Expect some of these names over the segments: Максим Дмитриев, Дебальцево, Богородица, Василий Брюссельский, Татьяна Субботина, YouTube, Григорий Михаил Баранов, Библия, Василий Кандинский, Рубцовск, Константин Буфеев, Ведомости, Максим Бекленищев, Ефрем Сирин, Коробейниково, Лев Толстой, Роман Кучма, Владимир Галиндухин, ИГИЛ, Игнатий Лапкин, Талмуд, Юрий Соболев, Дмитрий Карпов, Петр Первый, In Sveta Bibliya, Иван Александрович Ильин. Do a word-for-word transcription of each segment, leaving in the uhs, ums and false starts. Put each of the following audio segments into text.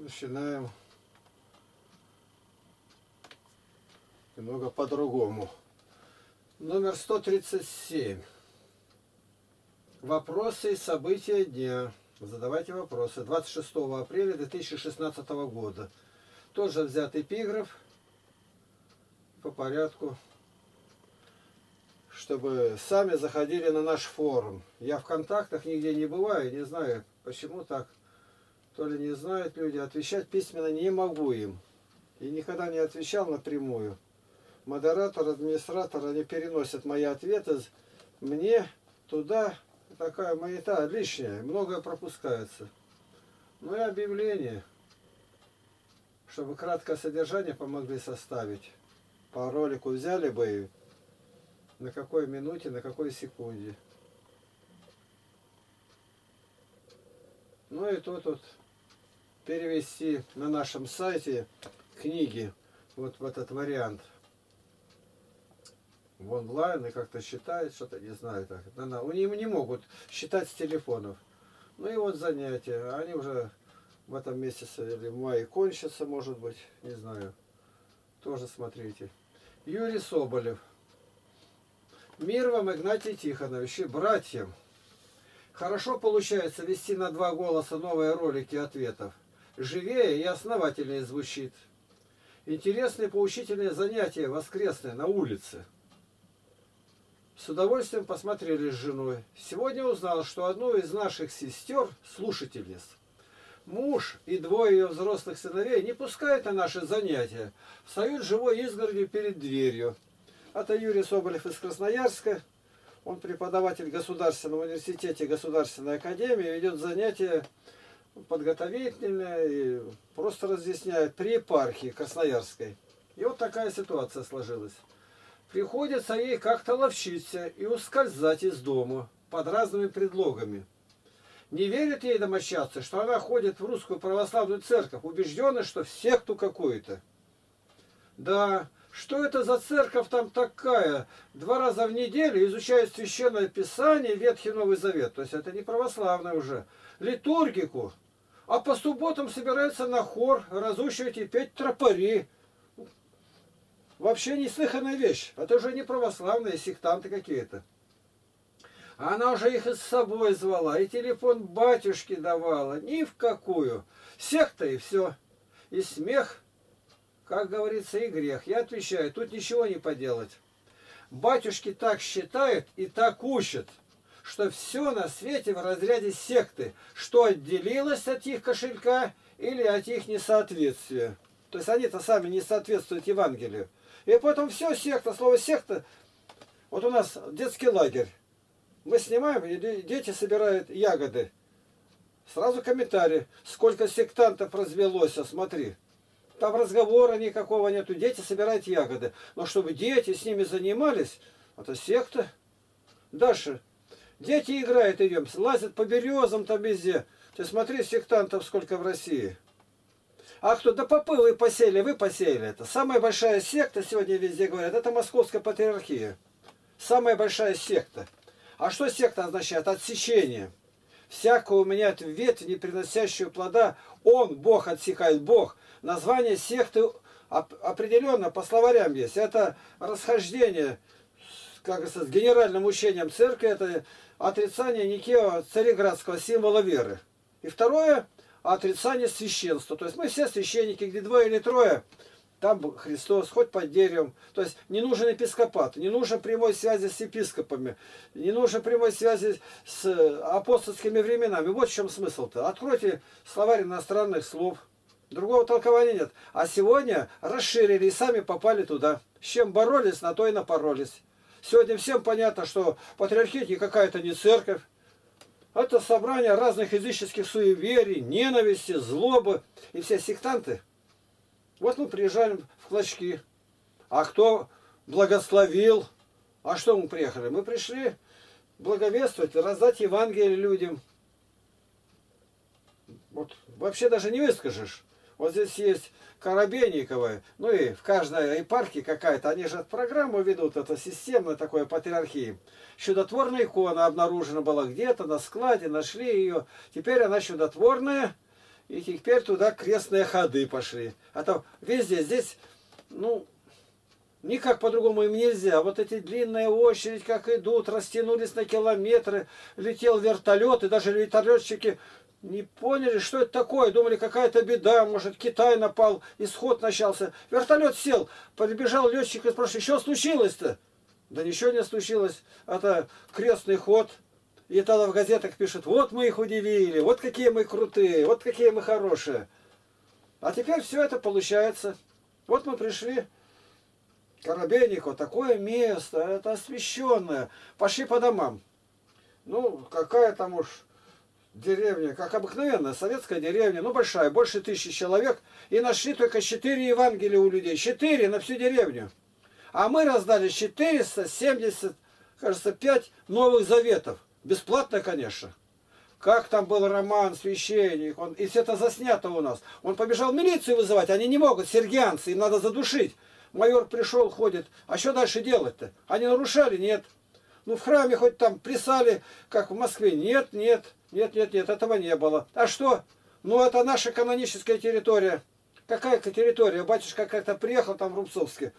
начинаем немного по-другому. Номер сто тридцать семь. Вопросы и события дня. Задавайте вопросы. двадцать шестого апреля две тысячи шестнадцатого года. Тоже взят эпиграф по порядку, чтобы сами заходили на наш форум. Я в контактах нигде не бываю, не знаю, почему так. То ли не знают люди, отвечать письменно не могу им. И никогда не отвечал напрямую. Модератор, администратор, они переносят мои ответы мне туда. Такая маята лишняя, многое пропускается. Ну и объявление, чтобы краткое содержание помогли составить. По ролику взяли бы и на какой минуте, на какой секунде. Ну и тут вот перевести на нашем сайте книги вот в этот вариант. В онлайн и как-то считают, что-то не знаю. Так. Они не могут считать с телефонов. Ну и вот занятия. Они уже в этом месяце или в мае кончатся, может быть. Не знаю. Тоже смотрите. Юрий Соболев. Мир вам, Игнатий Тихонович, и братьям. Хорошо получается вести на два голоса новые ролики ответов. Живее и основательнее звучит. Интересные поучительные занятия воскресные на улице. С удовольствием посмотрели с женой. Сегодня узнал, что одну из наших сестер, слушательниц, муж и двое ее взрослых сыновей не пускают на наши занятия. Встают живой изгородью перед дверью. Это Юрий Соболев из Красноярска. Он преподаватель Государственного университета, Государственной академии. Ведет занятия подготовительные и просто разъясняет при епархии Красноярской. И вот такая ситуация сложилась. Приходится ей как-то ловчиться и ускользать из дома под разными предлогами. Не верят ей домочадцы, что она ходит в русскую православную церковь, убеждена, что в секту какую-то. Да, что это за церковь там такая? Два раза в неделю изучают Священное Писание, Ветхий Новый Завет. То есть это не православное уже. Литургику. А по субботам собираются на хор, разучивать и петь тропари. Вообще неслыханная вещь. Это уже не православные сектанты какие-то. Она уже их и с собой звала, и телефон батюшки давала. Ни в какую. Секта и все. И смех, как говорится, и грех. Я отвечаю, тут ничего не поделать. Батюшки так считают и так учат, что все на свете в разряде секты, что отделилось от их кошелька или от их несоответствия. То есть они-то сами не соответствуют Евангелию. И потом все, секта, слово секта. Вот у нас детский лагерь. Мы снимаем, и дети собирают ягоды. Сразу комментарий. Сколько сектантов развелось, а смотри. Там разговора никакого нету. Дети собирают ягоды. Но чтобы дети с ними занимались, это секта. Дальше. Дети играют, идем, лазят по березам там везде. Ты смотри, сектантов сколько в России. А кто? Да попы вы посеяли, вы посеяли это. Самая большая секта, сегодня везде говорят, это Московская патриархия. Самая большая секта. А что секта означает? Отсечение. Всякого у меня от ветви, не приносящего плода, он, Бог, отсекает, Бог. Название секты определенно по словарям есть. Это расхождение, как говорится, с генеральным учением церкви, это отрицание некого цареградского символа веры. И второе, отрицание священства. То есть мы все священники, где двое или трое, там Христос, хоть под деревом. То есть не нужен епископат, не нужен прямой связи с епископами, не нужен прямой связи с апостольскими временами. Вот в чем смысл-то. Откройте словарь иностранных слов. Другого толкования нет. А сегодня расширили и сами попали туда. С чем боролись, на то и напоролись. Сегодня всем понятно, что патриархия никакая-то не церковь. Это собрание разных языческих суеверий, ненависти, злобы. И все сектанты. Вот мы приезжаем в клочки. А кто благословил? А что мы приехали? Мы пришли благовествовать, раздать Евангелие людям. Вот вообще даже не выскажешь. Вот здесь есть Коробейниковая. Ну и в каждой епархии какая-то. Они же программу ведут. Это системное такое патриархии. Чудотворная икона обнаружена была где-то на складе. Нашли ее. Теперь она чудотворная. И теперь туда крестные ходы пошли. А там везде здесь, ну, никак по-другому им нельзя. Вот эти длинные очереди, как идут, растянулись на километры. Летел вертолет, и даже вертолетчики не поняли, что это такое. Думали, какая-то беда, может, Китай напал, исход начался. Вертолет сел, подбежал летчик и спрашивает, что случилось-то? Да ничего не случилось, это крестный ход. И тогда в газетах пишут, вот мы их удивили, вот какие мы крутые, вот какие мы хорошие. А теперь все это получается. Вот мы пришли к Коробейнику, такое место, это освещенное. Пошли по домам. Ну, какая там уж деревня, как обыкновенная советская деревня, ну большая, больше тысячи человек. И нашли только четыре Евангелия у людей, четыре на всю деревню. А мы раздали четыреста семьдесят, кажется, пять новых заветов. Бесплатно, конечно. Как там был Роман, священник, он, и все это заснято у нас. Он побежал милицию вызывать, они не могут, сергианцы, им надо задушить. Майор пришел, ходит, а что дальше делать-то? Они нарушали? Нет. Ну, в храме хоть там плясали, как в Москве. Нет, нет, нет, нет, нет, этого не было. А что? Ну, это наша каноническая территория. Какая-то территория? Батюшка как-то приехал там в Рубцовске.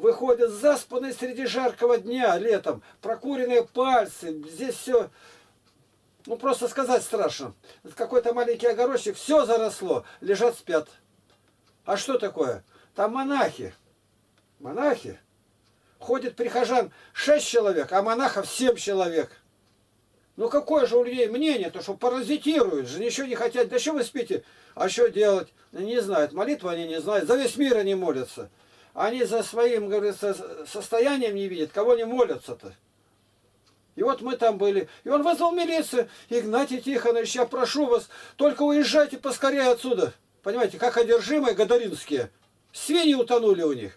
Выходят заспанные среди жаркого дня, летом, прокуренные пальцы, здесь все, ну просто сказать страшно. Какой-то маленький огородчик, все заросло, лежат, спят. А что такое? Там монахи, монахи, ходит прихожан шесть человек, а монахов семь человек. Ну какое же у людей мнение, то что паразитируют же, ничего не хотят, да что вы спите, а что делать? Не знают, молитву они не знают, за весь мир они молятся. Они за своим, говорится, состоянием не видят, кого не молятся-то. И вот мы там были. И он вызвал милицию. Игнатий Тихонович, я прошу вас, только уезжайте поскорее отсюда. Понимаете, как одержимые гадаринские. Свиньи утонули у них.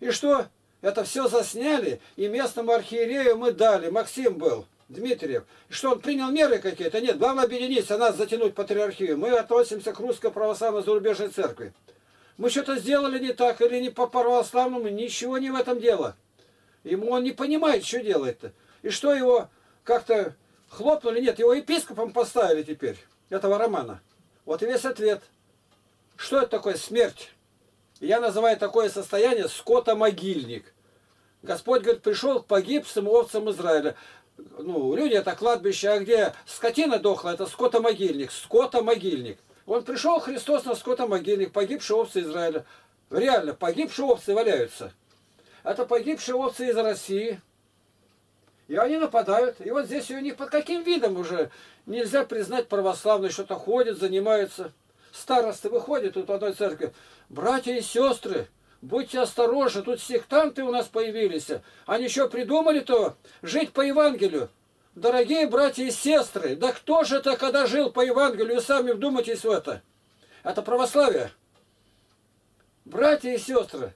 И что? Это все засняли, и местному архиерею мы дали. Максим был, Дмитриев. Что, он принял меры какие-то? Нет, главное объединиться, нас затянуть в патриархию. Мы относимся к Русской Православной Зарубежной Церкви. Мы что-то сделали не так, или не по православному, ничего не в этом дело. Ему он не понимает, что делает-то. И что его как-то хлопнули, нет, его епископом поставили теперь, этого Романа. Вот и весь ответ. Что это такое смерть? Я называю такое состояние скотомогильник. Господь, говорит, пришел к погибшим овцам Израиля. Ну, люди, это кладбище, а где скотина дохла, это скотомогильник, скотомогильник. Он пришел, Христос, на скотомогильник, погибшие овцы Израиля. Реально, погибшие овцы валяются. Это погибшие овцы из России. И они нападают. И вот здесь у них под каким видом уже нельзя признать православные, что-то ходят, занимаются. Старосты выходят тут в одной церкви. Братья и сестры, будьте осторожны, тут сектанты у нас появились. Они еще придумали-то жить по Евангелию. Дорогие братья и сестры, да кто же это, когда жил по Евангелию, сами вдумайтесь в это. Это православие. Братья и сестры,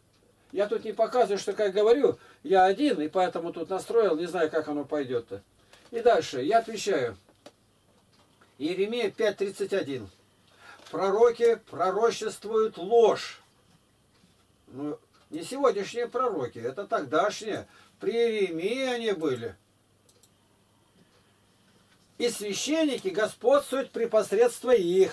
я тут не показываю, что, как говорю, я один, и поэтому тут настроил, не знаю, как оно пойдет-то. И дальше, я отвечаю. Иеремия пять тридцать один. Пророки пророчествуют ложь. Ну, не сегодняшние пророки, это тогдашние. При Иеремии они были. И священники господствуют при посредстве их.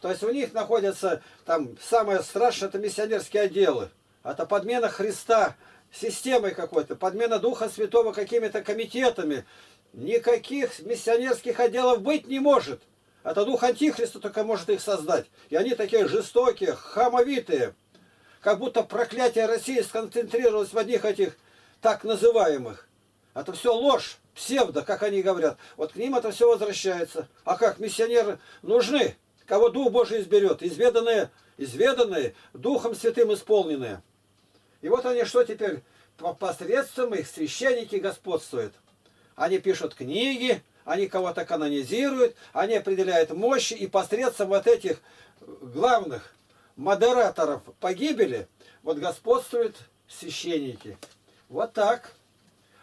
То есть у них находятся там самое страшное, это миссионерские отделы. Это подмена Христа системой какой-то, подмена Духа Святого какими-то комитетами. Никаких миссионерских отделов быть не может. Это Дух Антихриста только может их создать. И они такие жестокие, хамовитые. Как будто проклятие России сконцентрировалось в одних этих так называемых. Это все ложь. Псевдо, как они говорят. Вот к ним это все возвращается. А как миссионеры нужны? Кого Дух Божий изберет? Изведанные, изведанные, Духом Святым исполненные. И вот они что теперь? Посредством их священники господствуют. Они пишут книги, они кого-то канонизируют, они определяют мощи. И посредством вот этих главных модераторов погибели, вот господствуют священники. Вот так.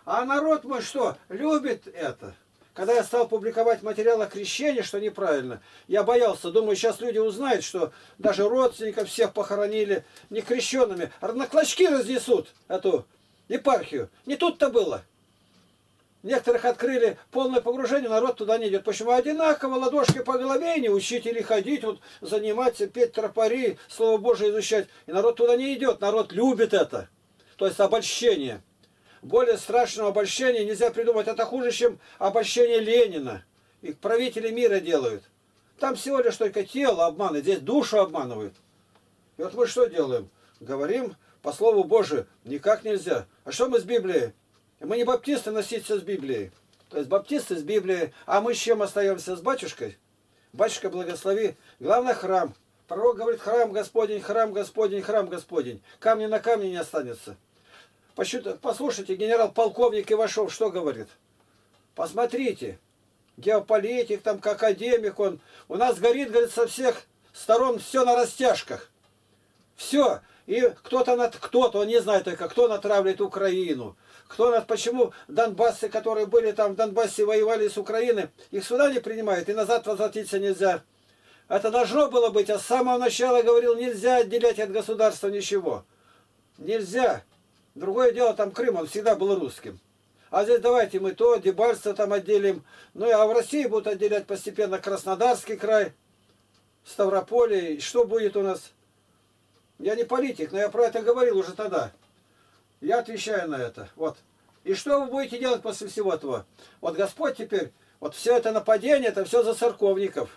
А народ мой что, любит это? Когда я стал публиковать материал о крещении, что неправильно, я боялся, думаю, сейчас люди узнают, что даже родственников всех похоронили не крещенными, а на клочки разнесут эту епархию. Не тут-то было. Некоторых открыли полное погружение, народ туда не идет. Почему? Одинаково, ладошки по голове, не учить или ходить, вот, заниматься, петь тропари, Слово Божие изучать. И народ туда не идет, народ любит это. То есть обольщение. Более страшного обольщения нельзя придумать. Это хуже, чем обольщение Ленина. Их правители мира делают. Там всего лишь только тело обманывают, здесь душу обманывают. И вот мы что делаем? Говорим по Слову Божию. Никак нельзя. А что мы с Библией? Мы не баптисты, носиться с Библией. То есть баптисты с Библией. А мы с чем остаемся? С батюшкой? Батюшка, благослови. Главное, храм. Пророк говорит, храм Господень, храм Господень, храм Господень. Камни на камне не останется. Послушайте, генерал-полковник Ивашов что говорит? Посмотрите. Геополитик, там, как академик он. У нас горит, говорит, со всех сторон все на растяжках. Все. И кто-то, кто-то, он не знает только, кто натравливает Украину. Кто нас, почему донбассы, которые были там в Донбассе, воевали с Украиной, их сюда не принимают, и назад возвратиться нельзя. Это должно было быть, а с самого начала говорил, нельзя отделять от государства ничего. Нельзя. Другое дело, там Крым, он всегда был русским. А здесь давайте мы то, Дебальцево там отделим. Ну, а в России будут отделять постепенно Краснодарский край, Ставрополье. И что будет у нас? Я не политик, но я про это говорил уже тогда. Я отвечаю на это. Вот. И что вы будете делать после всего этого? Вот Господь теперь, вот все это нападение, это все за церковников.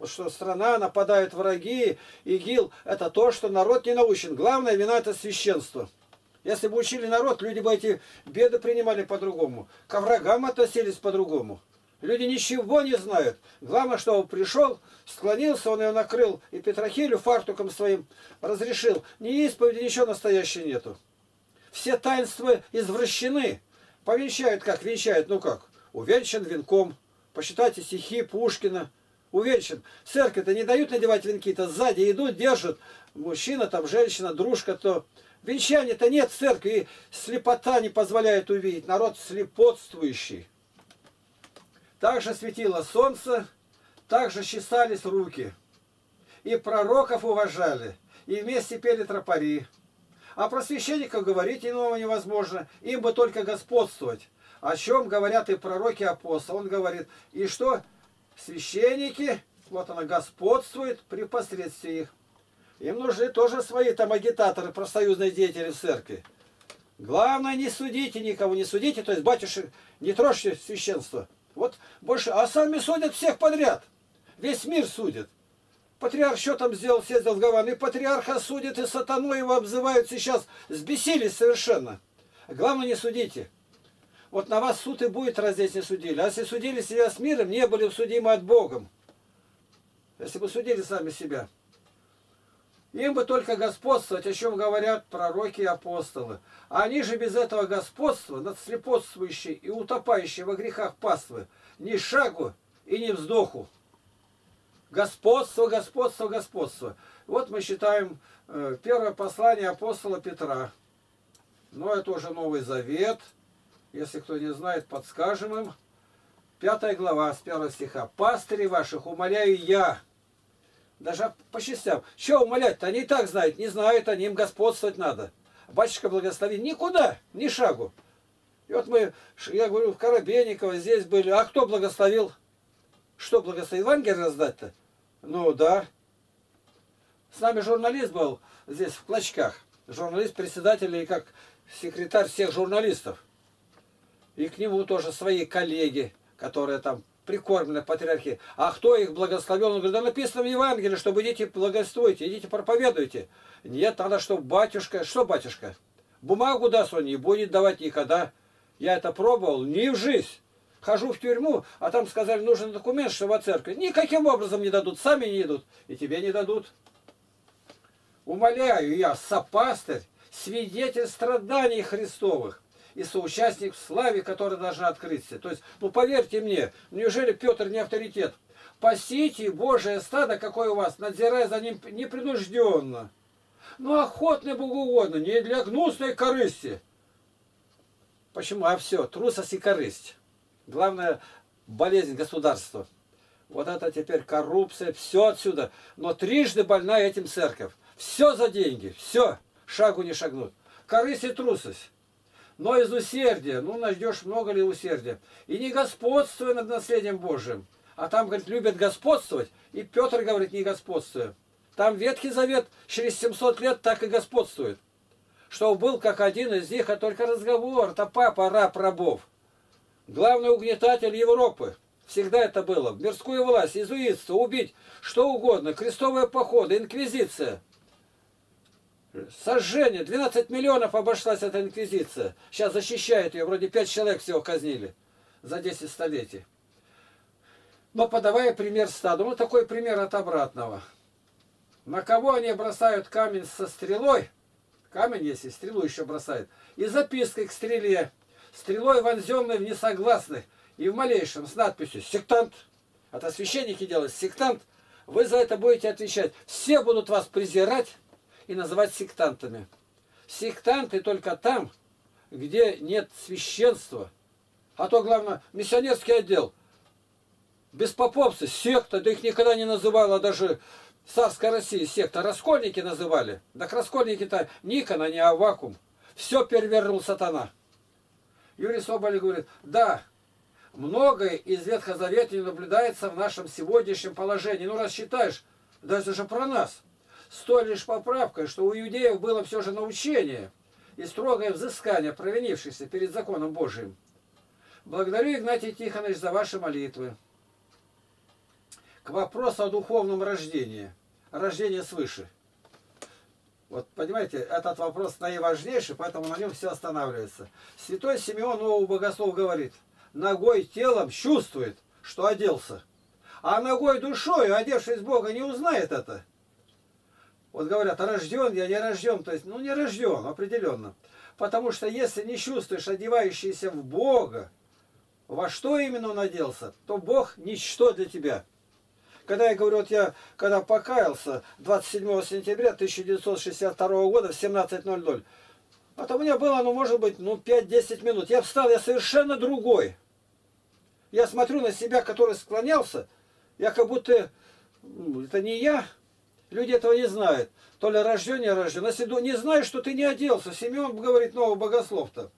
Вот что страна, нападают враги, ИГИЛ, это то, что народ не научен. Главная вина — это священство. Если бы учили народ, люди бы эти беды принимали по-другому. Ко врагам относились по-другому. Люди ничего не знают. Главное, что он пришел, склонился, он ее накрыл, и Петрохилю фартуком своим разрешил. Ни исповеди, ничего настоящего нету. Все таинства извращены. Повенчают как? Венчают, ну как? Увенчан венком. Посчитайте стихи Пушкина. Увенчан. Церковь-то не дают надевать венки-то. Сзади идут, держат. Мужчина, там, женщина, дружка-то. Венчания-то нет в церкви. И слепота не позволяет увидеть. Народ слепотствующий. Также светило солнце. Также чесались руки. И пророков уважали. И вместе пели тропари. А про священников говорить иного невозможно. Им бы только господствовать. О чем говорят и пророки, и апостол. Он говорит, и что священники, вот она, господствует при посредстве их. Им нужны тоже свои там агитаторы, профсоюзные деятели в церкви. Главное, не судите никого, не судите. То есть, батюшек, не трожьте священство. Вот больше, а сами судят всех подряд. Весь мир судит. Патриарх что там сделал, съездил в Гавану, и патриарха судят, и сатану его обзывают сейчас. Сбесились совершенно. Главное, не судите. Вот на вас суд и будет, раз здесь не судили. А если судили себя с миром, не были судимы от Богом. Если бы судили сами себя. Им бы только господствовать, о чем говорят пророки и апостолы. Они же без этого господства, над слепотствующей и утопающей во грехах паствы, ни шагу и ни вздоху. Господство, господство, господство. Вот мы считаем первое послание апостола Петра. Но это уже Новый Завет. Если кто не знает, подскажем им. Пятая глава, с первого стиха. Пастыри ваших умоляю я. Даже по частям. Чего умолять-то? Они и так знают. Не знают они, им господствовать надо. Батюшка благослови. Никуда, ни шагу. И вот мы, я говорю, в Коробейниково здесь были. А кто благословил? Что, благословил Евангелие раздать-то? Ну, да. С нами журналист был здесь, в клочках. Журналист, председатель и как секретарь всех журналистов. И к нему тоже свои коллеги, которые там прикормлены патриархи. А кто их благословил? Он говорит, да написано в Евангелии, чтобы идите благословите, идите проповедуйте. Нет, надо, чтобы батюшка... Что батюшка? Бумагу даст, он не будет давать никогда. Я это пробовал, не в жизнь. Хожу в тюрьму, а там сказали, нужен документ, что во церкви. Никаким образом не дадут, сами не идут, и тебе не дадут. Умоляю я, сопастырь, свидетель страданий Христовых и соучастник в славе, которая должна открыться. То есть, ну поверьте мне, неужели Петр не авторитет? Пасите Божие стадо, какое у вас, надзирая за ним непринужденно, но охотно и богоугодно, не для гнусной корысти. Почему? А все, трусость и корысть. Главная болезнь государства. Вот это теперь коррупция, все отсюда. Но трижды больна этим церковь. Все за деньги, все, шагу не шагнут. Корысть и трусость. но из усердия, ну, найдешь много ли усердия, и не господствуй над наследием Божьим. А там, говорит, любят господствовать, и Петр говорит, не господствуй. Там Ветхий Завет через семьсот лет так и господствует, что был как один из них, а только разговор, то папа, раб рабов. Главный угнетатель Европы. Всегда это было. Мирскую власть, иезуитство, убить, что угодно, крестовые походы, инквизиция. Сожжение. двенадцать миллионов обошлась эта инквизиция. Сейчас защищает ее. Вроде пять человек всего казнили за десять столетий. Но подавая пример стаду, ну такой пример от обратного. На кого они бросают камень со стрелой, камень есть и стрелу еще бросает, и запиской к стреле, стрелой вонзенной в несогласных, и в малейшем с надписью «Сектант». Это священники делают «Сектант». Вы за это будете отвечать. Все будут вас презирать и называть сектантами. Сектанты только там, где нет священства. А то, главное, миссионерский отдел. Беспоповцы, секта, да их никогда не называла даже царской России секта. Раскольники называли. Так раскольники-то Никона, не Аввакум. Все перевернул сатана. Юрий Соболев говорит, да, многое из Ветхозаветного наблюдается в нашем сегодняшнем положении. Ну, раз считаешь, даже же про нас. С той лишь поправкой, что у иудеев было все же научение и строгое взыскание провинившихся перед законом Божиим. Благодарю, Игнатий Тихонович, за ваши молитвы. К вопросу о духовном рождении. Рождение свыше. Вот, понимаете, этот вопрос наиважнейший, поэтому на нем все останавливается. Святой Симеон Новый Богослов говорит, ногой телом чувствует, что оделся, а ногой душою, одевшись Бога, не узнает это. Вот говорят, а рожден я, не рожден, то есть, ну не рожден, определенно. Потому что если не чувствуешь одевающийся в Бога, во что именно он оделся, то Бог ничто для тебя. Когда я говорю, вот я, когда покаялся двадцать седьмого сентября тысяча девятьсот шестьдесят второго года в семнадцать ноль ноль, а то у меня было, ну может быть, ну пять-десять минут, я встал, я совершенно другой. Я смотрю на себя, который склонялся, я как будто, это не я, люди этого не знают. То ли рожден, не рожден. Если не знаешь, что ты не оделся, Симеон говорит, Новый Богослов-то.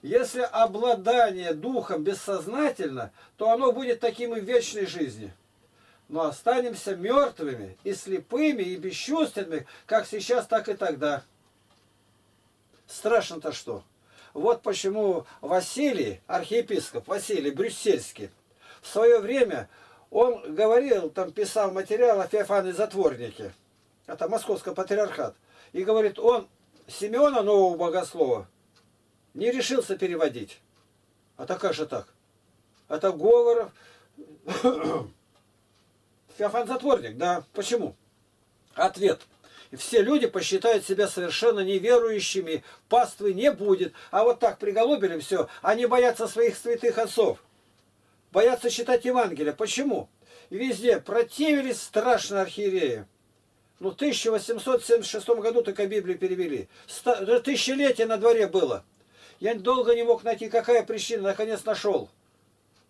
Если обладание духом бессознательно, то оно будет таким и в вечной жизни. Но останемся мертвыми и слепыми, и бесчувственными, как сейчас, так и тогда. Страшно-то что? Вот почему Василий, архиепископ Василий Брюссельский, в свое время он говорил, там писал материал о Феофане Затворнике, это Московский патриархат, и говорит, он Симеона Нового Богослова не решился переводить. А так как же так? Это Говоров, Феофан Затворник, да, почему? Ответ. И все люди посчитают себя совершенно неверующими, паствы не будет. А вот так приголубили все, они боятся своих святых отцов. Боятся читать Евангелие. Почему? И везде противились страшно архиереи. Ну, в тысяча восемьсот семьдесят шестом году только Библию перевели. Тысячелетие на дворе было. Я долго не мог найти, какая причина. Наконец нашел.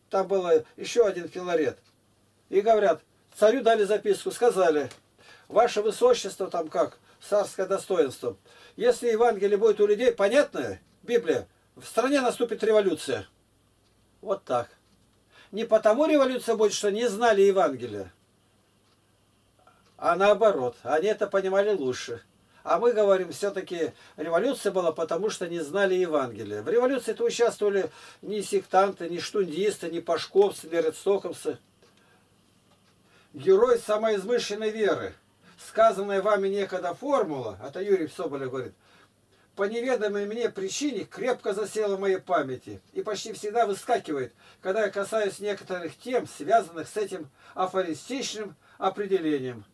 Там был еще один филарет. И говорят, царю дали записку, сказали... Ваше Высочество, там как, царское достоинство. Если Евангелие будет у людей, понятно, Библия, в стране наступит революция. Вот так. Не потому революция будет, что не знали Евангелие, а наоборот, они это понимали лучше. А мы говорим, все-таки революция была, потому что не знали Евангелие. В революции-то участвовали ни сектанты, ни штундисты, ни пашковцы, ни редстоковцы. Герой самоизмышленной веры. Сказанная вами некогда формула, это Юрий Соболев говорит, по неведомой мне причине крепко засела в моей памяти и почти всегда выскакивает, когда я касаюсь некоторых тем, связанных с этим афористичным определением.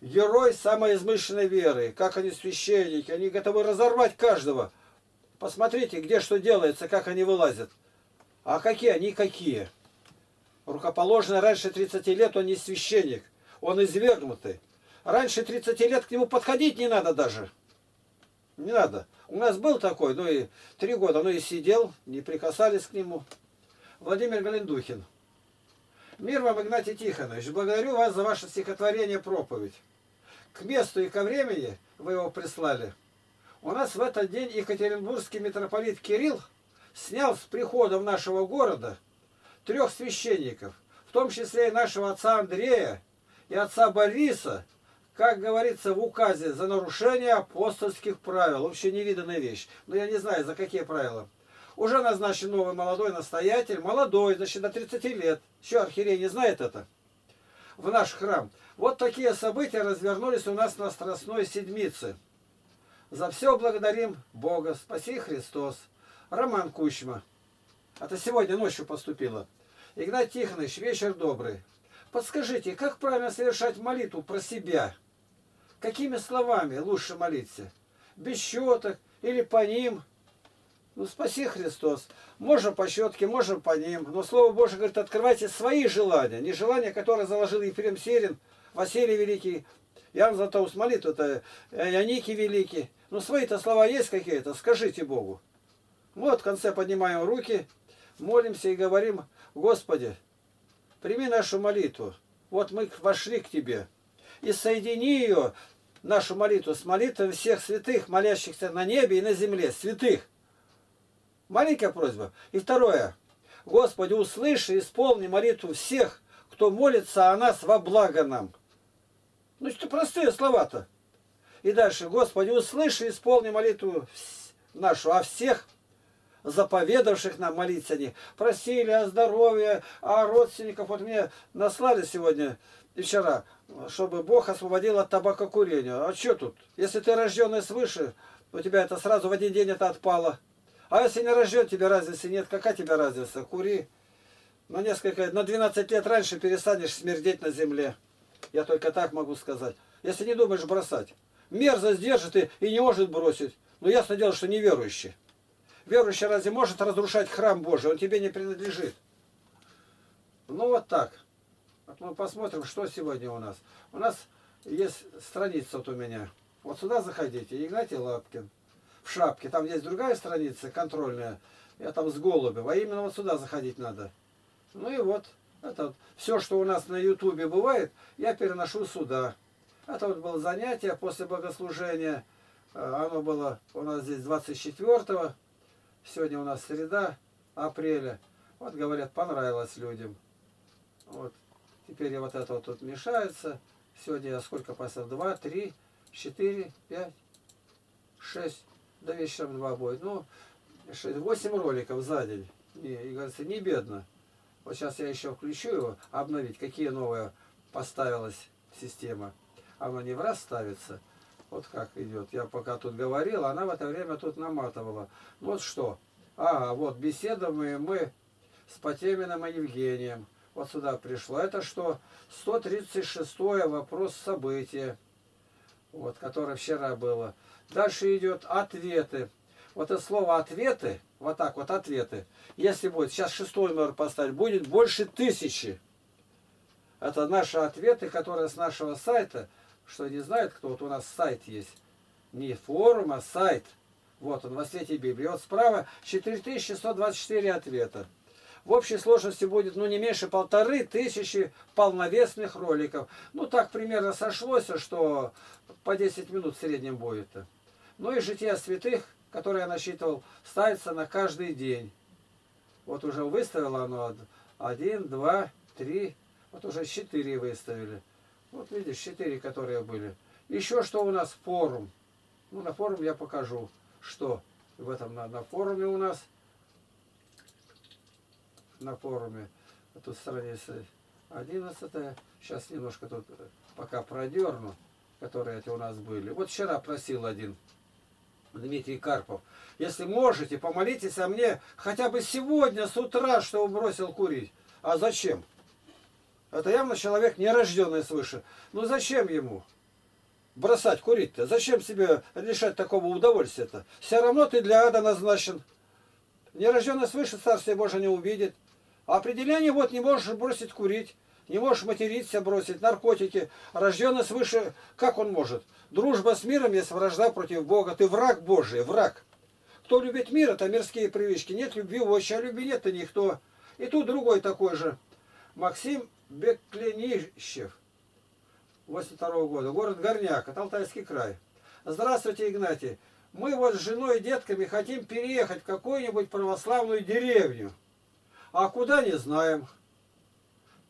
Герой самоизмышленной веры, как они священники, они готовы разорвать каждого. Посмотрите, где что делается, как они вылазят. А какие они какие? Рукоположный раньше тридцати лет он не священник, он извергнутый. Раньше тридцати лет к нему подходить не надо даже. Не надо. У нас был такой, ну и три года, ну и сидел, не прикасались к нему. Владимир Галиндухин. Мир вам, Игнатий Тихонович, благодарю вас за ваше стихотворение-проповедь. К месту и ко времени вы его прислали. У нас в этот день екатеринбургский митрополит Кирилл снял с приходов нашего города трех священников, в том числе и нашего отца Андрея и отца Бориса, как говорится в указе, за нарушение апостольских правил. Вообще невиданная вещь. Но я не знаю, за какие правила. Уже назначен новый молодой настоятель. Молодой, значит, до тридцати лет. Еще архиерей не знает это? В наш храм. Вот такие события развернулись у нас на Страстной Седмице. За все благодарим Бога. Спаси Христос. Роман Кучма. Это сегодня ночью поступило. Игнатий Тихонович, вечер добрый. Подскажите, как правильно совершать молитву про себя? Какими словами лучше молиться? Без щеток или по ним? Ну, спаси Христос. Можно по щетке, можно по ним. Но Слово Божие говорит, открывайте свои желания. Не желания, которые заложил Ефрем Сирин, Василий Великий, Иоанн Златоуст, молитва-то, Яникий Великий. Но свои-то слова есть какие-то? Скажите Богу. Вот в конце поднимаем руки, молимся и говорим: Господи, прими нашу молитву. Вот мы вошли к Тебе. И соедини ее, нашу молитву, с молитвой всех святых, молящихся на небе и на земле. Святых. Маленькая просьба. И второе. Господи, услыши и исполни молитву всех, кто молится о нас во благо нам. Ну, что простые слова-то. И дальше. Господи, услыши и исполни молитву нашу о всех, заповедавших нам молиться о них. Просили о здоровье, о родственниках. Вот мне наслали сегодня и вчера, чтобы Бог освободил от табакокурения. А что тут? Если ты рожденный свыше, у тебя это сразу в один день это отпало. А если не рожден, тебе разницы нет. Какая тебе разница? Кури. На несколько, на двенадцать лет раньше перестанешь смердеть на земле. Я только так могу сказать. Если не думаешь бросать. Мерзость держит и, и не может бросить. Но ясно дело, что неверующий. Верующий разве может разрушать храм Божий? Он тебе не принадлежит. Ну вот так. Вот мы посмотрим, что сегодня у нас. У нас есть страница вот у меня. Вот сюда заходите. Игнатий Лапкин. В шапке. Там есть другая страница, контрольная. Я там с голубем. А именно вот сюда заходить надо. Ну и вот. Это вот. Все, что у нас на ютубе бывает, я переношу сюда. Это вот было занятие после богослужения. Оно было у нас здесь двадцать четвёртого. Сегодня у нас среда, апреля. Вот, говорят, понравилось людям. Вот. Теперь вот это вот тут мешается. Сегодня я сколько поставил? два, три, четыре, пять, шесть. До вечера два будет. Ну, восемь роликов за день. И, и говорится, не бедно. Вот сейчас я еще включу его, обновить. Какие новые поставилась система. Она не в раз ставится. Вот как идет. Я пока тут говорил, она в это время тут наматывала. Вот что. А, вот беседуем мы с Потеминым и Евгением. Вот сюда пришло. Это что? сто тридцать шестой вопрос события. Вот, которое вчера было. Дальше идет ответы. Вот это слово ответы. Вот так вот ответы. Если будет, сейчас шестой номер поставить, будет больше тысячи. Это наши ответы, которые с нашего сайта. Что не знает, кто вот у нас сайт есть. Не форум, а сайт. Вот он, во свете Библии. Вот справа четыре тысячи шестьсот двадцать четыре ответа. В общей сложности будет, ну, не меньше полторы тысячи полновесных роликов. Ну, так примерно сошлось, что по десять минут в среднем будет. Ну и жития святых, которые я насчитывал, ставится на каждый день. Вот уже выставило оно один, два, три, вот уже четыре выставили. Вот видишь, четыре, которые были. Еще что у нас форум. Ну, на форум я покажу, что в этом на, на форуме у нас. На форуме. Тут страница одиннадцатая. Сейчас немножко тут пока продерну, которые эти у нас были. Вот вчера просил один Дмитрий Карпов. Если можете, помолитесь о мне хотя бы сегодня с утра, что он бросил курить. А зачем? Это явно человек, не рожденный свыше. Ну зачем ему бросать курить-то? Зачем себе лишать такого удовольствия-то? Все равно ты для ада назначен. Нерожденный свыше Царствие Божие не увидит. А определение вот: не можешь бросить курить, не можешь материться, бросить наркотики. Рожденный свыше, как он может? Дружба с миром есть вражда против Бога. Ты враг Божий, враг. Кто любит мир, это мирские привычки. Нет любви в очи, а любви нет-то никто. И тут другой такой же. Максим Бекленищев, восемьдесят второго года, город Горняк, Алтайский край. Здравствуйте, Игнатий. мы вот с женой и детками хотим переехать в какую-нибудь православную деревню. А куда, не знаем.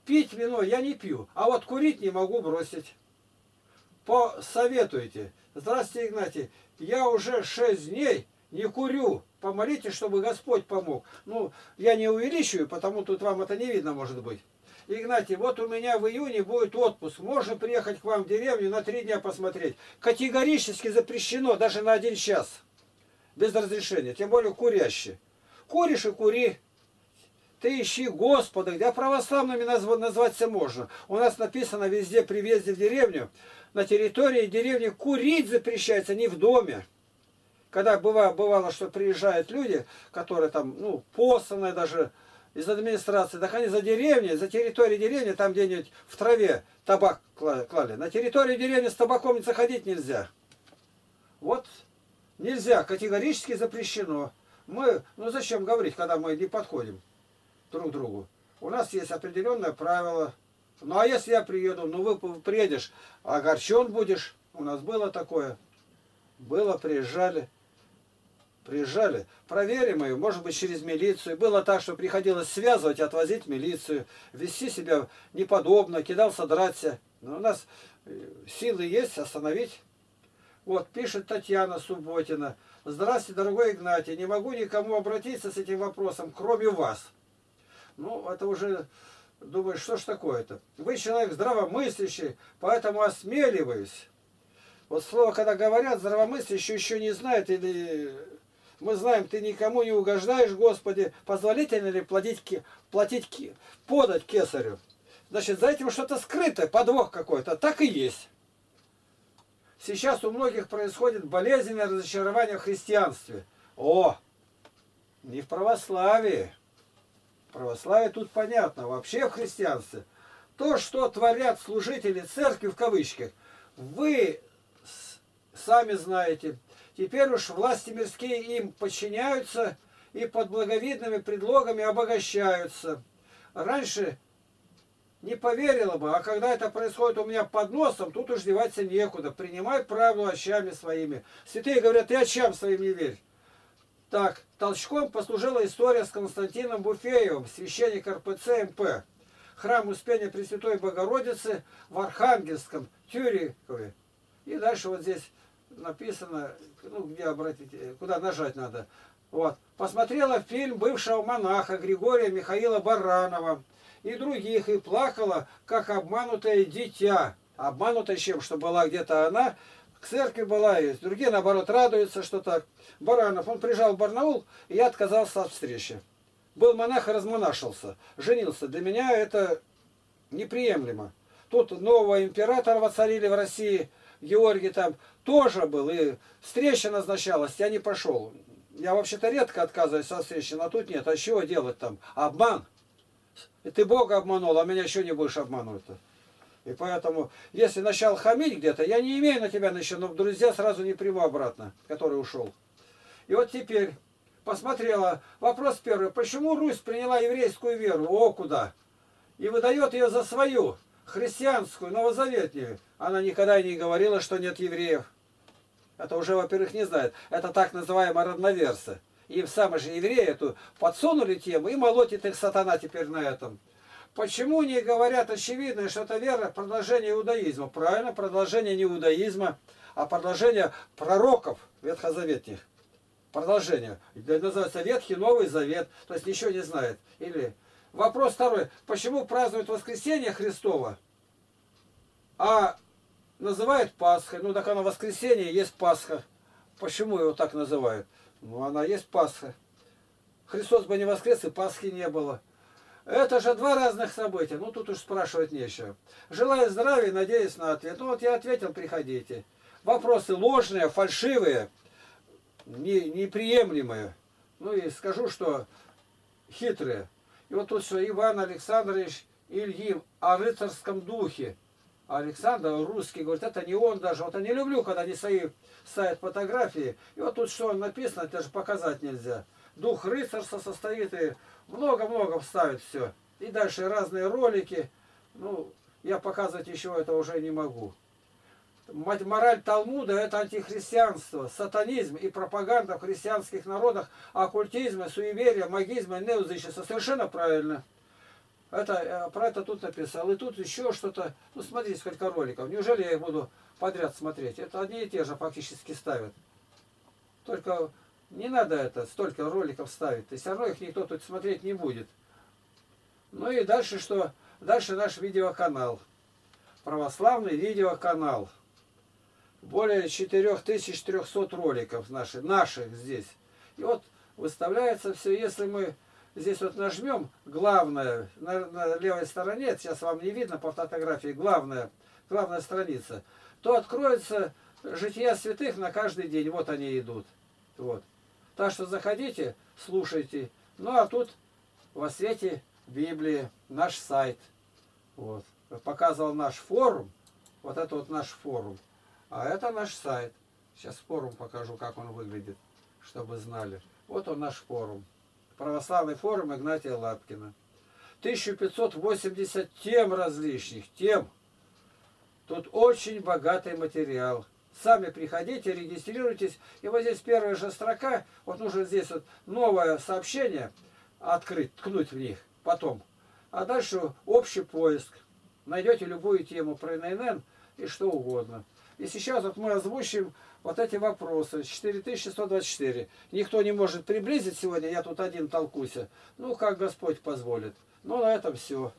Пить вино я не пью, а вот курить не могу бросить. Посоветуйте. Здравствуйте, Игнатий. Я уже шесть дней не курю. Помолитесь, чтобы Господь помог. Ну, я не увеличиваю, потому тут вам это не видно, может быть. Игнатий, вот у меня в июне будет отпуск. Можно приехать к вам в деревню на три дня посмотреть? Категорически запрещено, даже на один час. Без разрешения, тем более курящие. Куришь и кури. Ты ищи Господа, где православными назваться можно. У нас написано везде при въезде в деревню, на территории деревни курить запрещается, не в доме. Когда бывало, бывало что приезжают люди, которые там, ну, посланные даже из администрации, так они за деревней, за территорией деревни, там где-нибудь в траве табак клали. На территорию деревни с табаком заходить нельзя. Вот нельзя, категорически запрещено. Мы, ну зачем говорить, когда мы не подходим друг другу. У нас есть определенное правило. Ну а если я приеду, ну вы приедешь, огорчен будешь. У нас было такое. Было, приезжали. Приезжали. Проверим ее, может быть, через милицию. Было так, что приходилось связывать и отвозить в милицию. Вести себя неподобно, кидался, драться. Но у нас силы есть остановить. Вот, пишет Татьяна Субботина. Здравствуйте, дорогой Игнатий. Не могу никому обратиться с этим вопросом, кроме вас. Ну, это уже, думаю, что ж такое-то. Вы человек здравомыслящий, поэтому осмеливаюсь. Вот слово, когда говорят, здравомыслящий еще не знает, или мы знаем, ты никому не угождаешь, Господи, позволительно ли платить, платить подать кесарю? Значит, за этим что-то скрытое, подвох какой-то, так и есть. Сейчас у многих происходит болезненное разочарование в христианстве. О, не в православии. Православие тут понятно, вообще в христианстве. То, что творят служители церкви, в кавычках, вы сами знаете. Теперь уж власти мирские им подчиняются и под благовидными предлогами обогащаются. Раньше не поверила бы, а когда это происходит у меня под носом, тут уж деваться некуда. Принимай правду очами своими. Святые говорят, ты очам своим не верь. Так, толчком послужила история с Константином Буфеевым, священником РПЦ МП. Храм Успения Пресвятой Богородицы в Архангельском, Тюрикове. И дальше вот здесь написано, ну, где обратить, куда нажать надо. Вот. Посмотрела фильм бывшего монаха Григория Михаила Баранова и других, и плакала, как обманутое дитя. Обманутое чем? Что была где-то она... К церкви была, и другие, наоборот, радуются, что так. Баранов, он приезжал в Барнаул, и я отказался от встречи. Был монах и размонашился, женился. Для меня это неприемлемо. Тут нового императора воцарили в России, Георгий там тоже был, и встреча назначалась, я не пошел. Я вообще-то редко отказываюсь от встречи, но тут нет, а чего делать там? Обман. И ты Бога обманул, а меня еще не будешь обманывать-то. И поэтому, если начал хамить где-то, я не имею на тебя еще, но друзья сразу не приму обратно, который ушел. И вот теперь посмотрела. Вопрос первый. Почему Русь приняла еврейскую веру? О, куда? И выдает ее за свою, христианскую, новозаветнюю. Она никогда и не говорила, что нет евреев. Это уже, во-первых, не знает. Это так называемые родноверсы. И в самые же евреи эту подсунули тему, и молотит их сатана теперь на этом. Почему не говорят очевидно, что это вера продолжение иудаизма? Правильно, продолжение не иудаизма, а продолжение пророков ветхозаветных. Продолжение. Называется Ветхий Новый Завет. То есть ничего не знает. Или... Вопрос второй. Почему празднуют воскресение Христово, а называют Пасхой? Ну так оно воскресенье есть Пасха. Почему его так называют? Ну она есть Пасха. Христос бы не воскрес, и Пасхи не было. Это же два разных события. Ну, тут уж спрашивать нечего. Желаю здравия, надеюсь на ответ. Ну, вот я ответил, приходите. Вопросы ложные, фальшивые, не, неприемлемые. Ну, и скажу, что хитрые. И вот тут все, Иван Александрович Ильин о рыцарском духе. Александр, русский, говорит, это не он даже. Вот я не люблю, когда они свои ставят фотографии. И вот тут что написано, даже показать нельзя. Дух рыцарства состоит и... Много-много вставит все. И дальше разные ролики. Ну, я показывать еще это уже не могу. мораль Талмуда – это антихристианство, сатанизм и пропаганда в христианских народах, оккультизма, суеверия, магизма, неязычества. Совершенно правильно. Это, про это тут написал. И тут еще что-то. Ну, смотрите, сколько роликов. Неужели я их буду подряд смотреть? Это одни и те же фактически ставят. Только не надо это, столько роликов ставить. И все равно их никто тут смотреть не будет. Ну и дальше что? Дальше наш видеоканал. Православный видеоканал. Более четырёх тысяч трёхсот роликов наших, наших здесь. И вот выставляется все. Если мы здесь вот нажмем, главное, на, на левой стороне, сейчас вам не видно по фотографии, главная, главная страница, то откроется жития святых на каждый день. Вот они идут. Вот. Так что заходите, слушайте. Ну а тут во свете Библии наш сайт. Вот. Показывал наш форум. Вот это вот наш форум. А это наш сайт. Сейчас форум покажу, как он выглядит, чтобы знали. Вот он наш форум. Православный форум Игнатия Лапкина. тысяча пятьсот восемьдесят тем различных, тем. Тут очень богатый материал. Сами приходите, регистрируйтесь. И вот здесь первая же строка. Вот нужно здесь вот новое сообщение открыть, ткнуть в них потом. А дальше общий поиск. Найдете любую тему про эн эн эн и что угодно. И сейчас вот мы озвучим вот эти вопросы. четыре тысячи сто двадцать четыре. Никто не может приблизить сегодня, я тут один толкуся. Ну, как Господь позволит. Ну, на этом все.